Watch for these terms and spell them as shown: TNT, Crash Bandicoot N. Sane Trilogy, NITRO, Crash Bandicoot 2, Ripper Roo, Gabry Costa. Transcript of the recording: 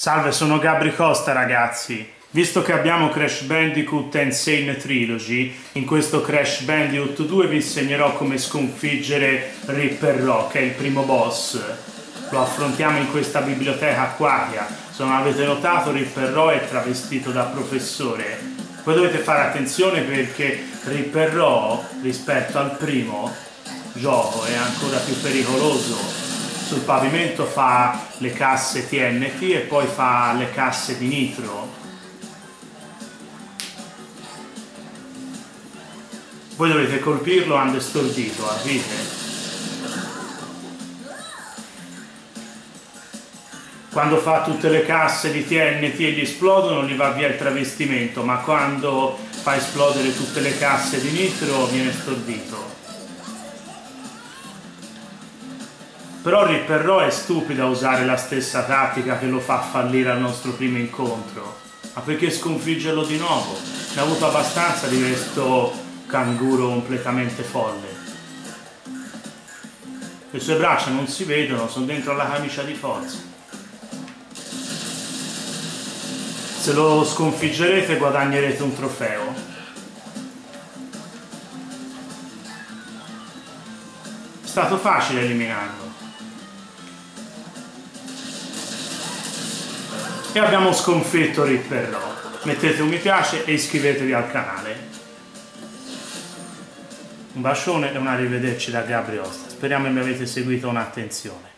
Salve, sono Gabry Costa ragazzi. Visto che abbiamo Crash Bandicoot N. Sane Trilogy, in questo Crash Bandicoot 2 vi insegnerò come sconfiggere Ripper Roo, che è il primo boss. Lo affrontiamo in questa biblioteca acquatica. Se non avete notato, Ripper Roo è travestito da professore. Voi dovete fare attenzione perché Ripper Roo, rispetto al primo gioco, è ancora più pericoloso. Sul pavimento fa le casse TNT e poi fa le casse di NITRO. Voi dovete colpirlo andando stordito, capite? Quando fa tutte le casse di TNT e gli esplodono, gli va via il travestimento, ma quando fa esplodere tutte le casse di NITRO viene stordito. Però Ripper Roo è stupido a usare la stessa tattica che lo fa fallire al nostro primo incontro. Ma perché sconfiggerlo di nuovo? Ne ho avuto abbastanza di questo canguro completamente folle. Le sue braccia non si vedono, sono dentro alla camicia di forza. Se lo sconfiggerete guadagnerete un trofeo. È stato facile eliminarlo. E abbiamo sconfitto Ripper Roo. Mettete un mi piace e iscrivetevi al canale. Un bacione e un arrivederci da Gabry Costa. Speriamo che mi avete seguito con attenzione.